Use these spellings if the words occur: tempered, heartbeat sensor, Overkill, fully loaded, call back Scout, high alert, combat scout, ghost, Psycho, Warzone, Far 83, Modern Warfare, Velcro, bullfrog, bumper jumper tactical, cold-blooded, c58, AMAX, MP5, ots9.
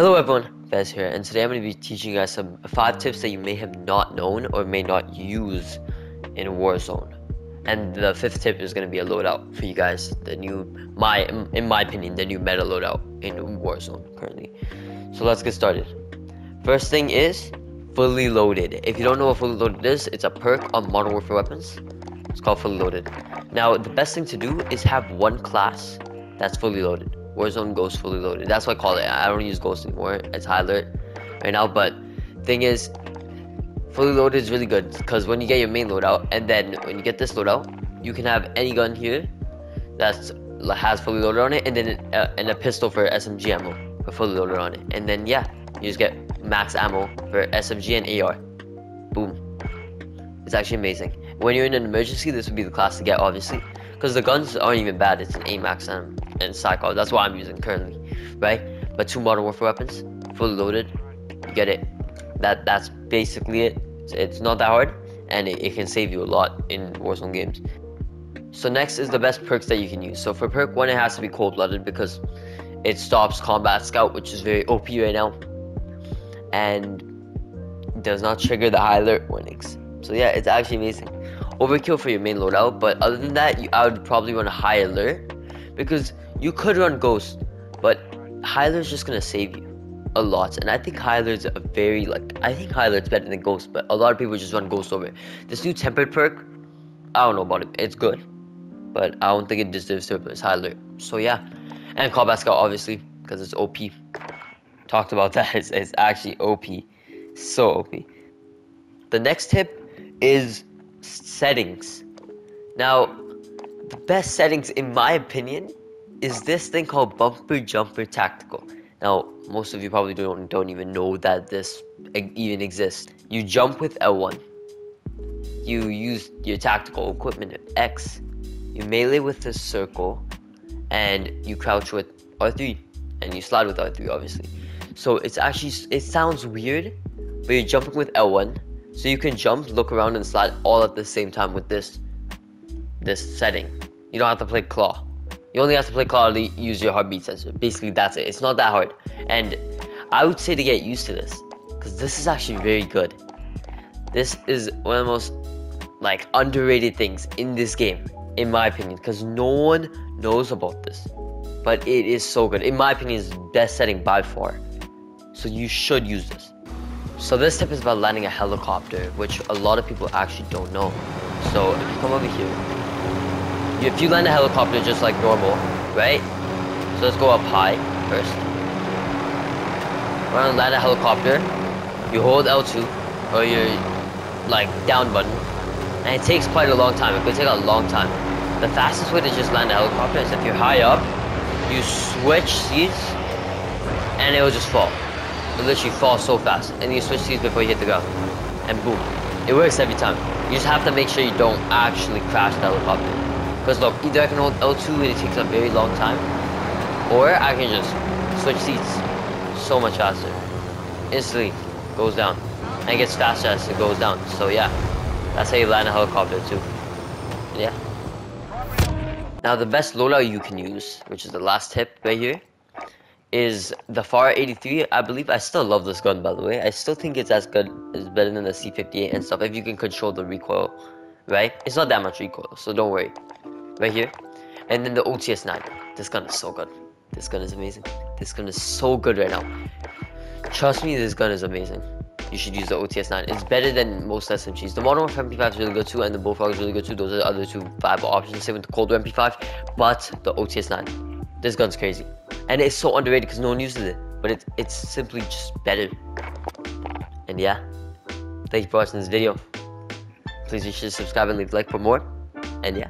Hello everyone, Vez here, and today I'm going to be teaching you guys some 5 tips that you may have not known or may not use in Warzone. And the 5th tip is going to be a loadout for you guys, in my opinion, the new meta loadout in Warzone currently. So let's get started. First thing is fully loaded. If you don't know what fully loaded is, it's a perk on Modern Warfare weapons. It's called fully loaded. Now the best thing to do is have one class that's fully loaded. Warzone Ghost fully loaded. That's what I call it. I don't use Ghost anymore. It's High Alert right now. But thing is, fully loaded is really good because when you get your main loadout, and then when you get this loadout, you can have any gun here that has fully loaded on it, and then a pistol for SMG ammo for fully loaded on it, and then yeah, you just get max ammo for SMG and AR. Boom! It's actually amazing. When you're in an emergency, this would be the class to get, obviously, because the guns aren't even bad. It's an AMAX and Psycho. That's what I'm using currently, right? But 2 Modern Warfare weapons, fully loaded, you get it. That's basically it. It's not that hard, and it can save you a lot in Warzone games. So next is the best perks that you can use. So for perk 1, it has to be cold-blooded because it stops combat scout, which is very OP right now, and does not trigger the high alert warnings. So yeah, it's actually amazing. Overkill for your main loadout, but other than that, I would probably run a high alert because you could run Ghost, but high alert is just gonna save you a lot. And I think high alert's a very I think high alert's better than Ghost, but a lot of people just run Ghost over it. This new tempered perk, I don't know about it. It's good, but I don't think it deserves to replace high alert. So yeah, and call back Scout, obviously, because it's OP. Talked about that. It's actually OP, so OP. The next tip is settings. Now, the best settings, in my opinion, is this thing called bumper jumper tactical. Now, most of you probably don't even know that this even exists. You jump with L1. You use your tactical equipment at X. You melee with the circle, and you crouch with R3, and you slide with R3, obviously. So it sounds weird, but you're jumping with L1, so you can jump, look around, and slide all at the same time with this setting. You don't have to play claw. You only have to play claw to use your heartbeat sensor. Basically, that's it. It's not that hard. And I would say to get used to this, because this is actually very good. This is one of the most underrated things in this game, in my opinion, because no one knows about this. But it is so good. In my opinion, it's the best setting by far. So you should use this. So this tip is about landing a helicopter, which a lot of people actually don't know. So if you come over here, if you land a helicopter just like normal, right? So let's go up high first. We're gonna land a helicopter. You hold L2 or your down button, and it takes quite a long time. It could take a long time. The fastest way to just land a helicopter is if you're high up, you switch seats, and it will just fall. It literally falls so fast, and you switch seats before you hit the ground, and boom, it works every time. You just have to make sure you don't actually crash the helicopter, because look, either I can hold L2 and it takes a very long time, or I can just switch seats so much faster. Instantly goes down, and it gets faster as it goes down. So yeah, that's how you land a helicopter too. Yeah. Now the best loadout you can use, which is the last tip right here, is the Far 83, I believe. I still love this gun, by the way. I still think it's as good, it's better than the c58 and stuff, if you can control the recoil, right? It's not that much recoil, so don't worry. Right here, and then the ots9. This gun is so good. This gun is amazing. This gun is so good right now. Trust me, this gun is amazing. You should use the ots9. It's better than most smgs. The Modern Warfare mp5 is really good too, and the bullfrog is really good too. Those are the other two viable options, same with the cold mp5, but the ots9, this gun's crazy. And it's so underrated because no one uses it, but it's simply just better. And yeah, thank you for watching this video. Please be sure to subscribe and leave a like for more. And yeah.